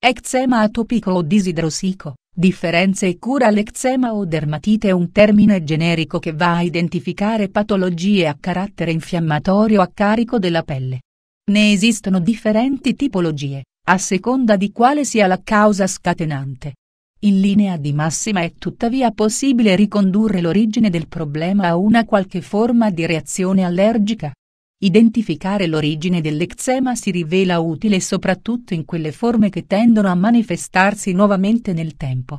Eczema atopico o disidrosico, differenze e cura. L'eczema o dermatite è un termine generico che va a identificare patologie a carattere infiammatorio a carico della pelle. Ne esistono differenti tipologie, a seconda di quale sia la causa scatenante. In linea di massima è tuttavia possibile ricondurre l'origine del problema a una qualche forma di reazione allergica. Identificare l'origine dell'eczema si rivela utile soprattutto in quelle forme che tendono a manifestarsi nuovamente nel tempo.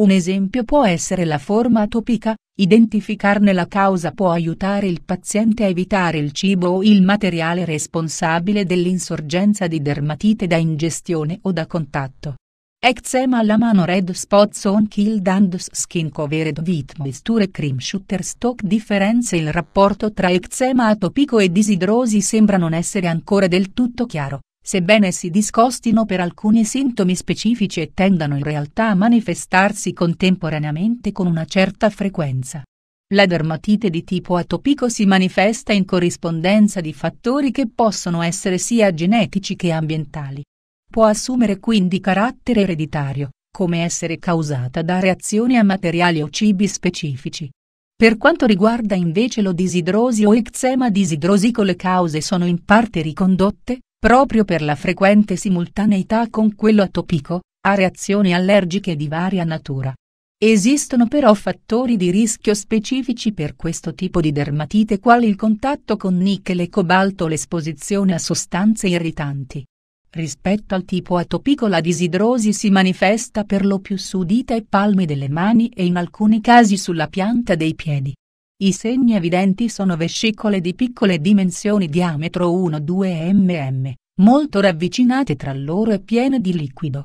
Un esempio può essere la forma atopica. Identificarne la causa può aiutare il paziente a evitare il cibo o il materiale responsabile dell'insorgenza di dermatite da ingestione o da contatto. Eczema alla mano. Red spots on killed and skin covered with moisture cream shooter stock. Differenze. Il rapporto tra eczema atopico e disidrosi sembra non essere ancora del tutto chiaro, sebbene si discostino per alcuni sintomi specifici e tendano in realtà a manifestarsi contemporaneamente con una certa frequenza. La dermatite di tipo atopico si manifesta in corrispondenza di fattori che possono essere sia genetici che ambientali. Può assumere quindi carattere ereditario, come essere causata da reazioni a materiali o cibi specifici. Per quanto riguarda invece lo disidrosi o eczema disidrosico, le cause sono in parte ricondotte, proprio per la frequente simultaneità con quello atopico, a reazioni allergiche di varia natura. Esistono però fattori di rischio specifici per questo tipo di dermatite, quali il contatto con nichel e cobalto o l'esposizione a sostanze irritanti. Rispetto al tipo atopico, la disidrosi si manifesta per lo più su dita e palmi delle mani e in alcuni casi sulla pianta dei piedi. I segni evidenti sono vescicole di piccole dimensioni, diametro 1-2 mm, molto ravvicinate tra loro e piene di liquido.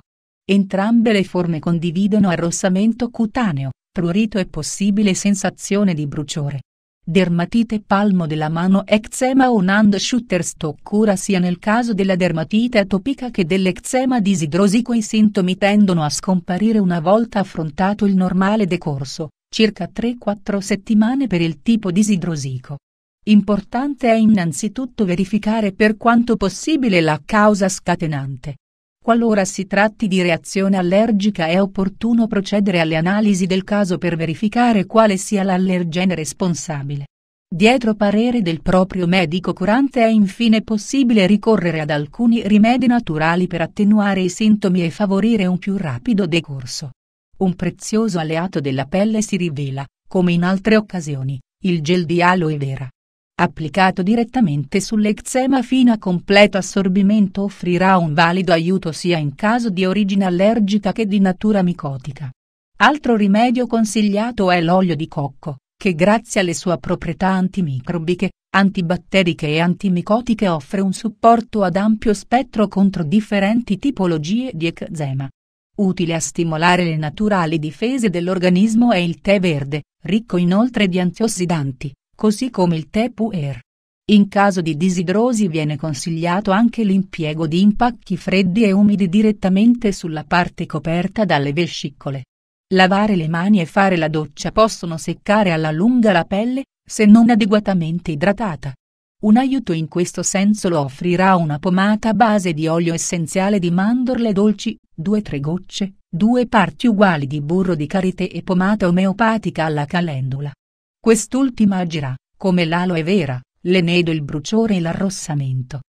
Entrambe le forme condividono arrossamento cutaneo, prurito e possibile sensazione di bruciore. Dermatite palmo della mano. Eczema on hand shooter stock. Cura. Sia nel caso della dermatite atopica che dell'eczema disidrosico i sintomi tendono a scomparire una volta affrontato il normale decorso, circa 3-4 settimane per il tipo disidrosico. Importante è innanzitutto verificare per quanto possibile la causa scatenante. Qualora si tratti di reazione allergica è opportuno procedere alle analisi del caso per verificare quale sia l'allergene responsabile. Dietro parere del proprio medico curante è infine possibile ricorrere ad alcuni rimedi naturali per attenuare i sintomi e favorire un più rapido decorso. Un prezioso alleato della pelle si rivela, come in altre occasioni, il gel di aloe vera. Applicato direttamente sull'eczema fino a completo assorbimento offrirà un valido aiuto sia in caso di origine allergica che di natura micotica. Altro rimedio consigliato è l'olio di cocco, che grazie alle sue proprietà antimicrobiche, antibatteriche e antimicotiche offre un supporto ad ampio spettro contro differenti tipologie di eczema. Utile a stimolare le naturali difese dell'organismo è il tè verde, ricco inoltre di antiossidanti, così come il tè puer. In caso di disidrosi viene consigliato anche l'impiego di impacchi freddi e umidi direttamente sulla parte coperta dalle vescicole. Lavare le mani e fare la doccia possono seccare alla lunga la pelle, se non adeguatamente idratata. Un aiuto in questo senso lo offrirà una pomata a base di olio essenziale di mandorle dolci, 2-3 gocce, 2 parti uguali di burro di karité e pomata omeopatica alla calendula. Quest'ultima agirà, come l'aloe vera, lenendo il bruciore e l'arrossamento.